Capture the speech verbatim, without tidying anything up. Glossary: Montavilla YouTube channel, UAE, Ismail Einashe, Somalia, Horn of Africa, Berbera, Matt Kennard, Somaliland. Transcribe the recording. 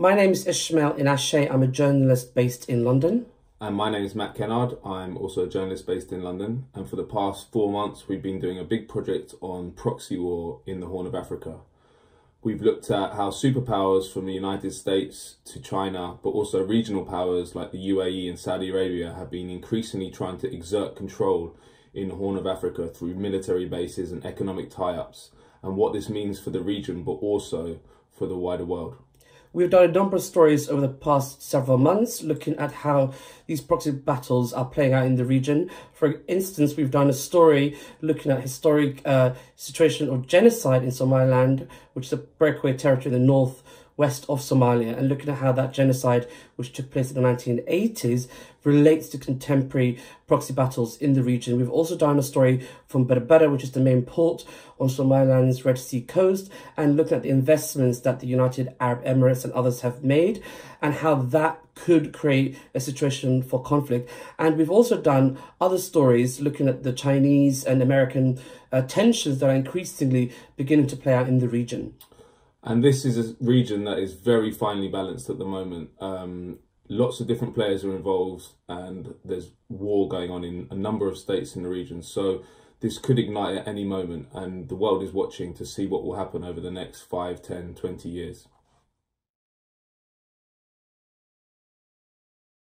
My name is Ismail Einashe. I'm a journalist based in London. And my name is Matt Kennard. I'm also a journalist based in London. And for the past four months, we've been doing a big project on proxy war in the Horn of Africa. We've looked at how superpowers from the United States to China, but also regional powers like the U A E and Saudi Arabia have been increasingly trying to exert control in the Horn of Africa through military bases and economic tie-ups, and what this means for the region, but also for the wider world. We've done a number of stories over the past several months looking at how these proxy battles are playing out in the region. For instance, we've done a story looking at historic uh, situation of genocide in Somaliland, which is a breakaway territory in the north west of Somalia, and looking at how that genocide, which took place in the nineteen eighties, relates to contemporary proxy battles in the region. We've also done a story from Berbera, which is the main port on Somaliland's Red Sea coast, and looking at the investments that the United Arab Emirates and others have made, and how that could create a situation for conflict. And we've also done other stories looking at the Chinese and American uh, tensions that are increasingly beginning to play out in the region. And this is a region that is very finely balanced at the moment. Um, lots of different players are involved, and there's war going on in a number of states in the region. So this could ignite at any moment, and the world is watching to see what will happen over the next five, ten, twenty years.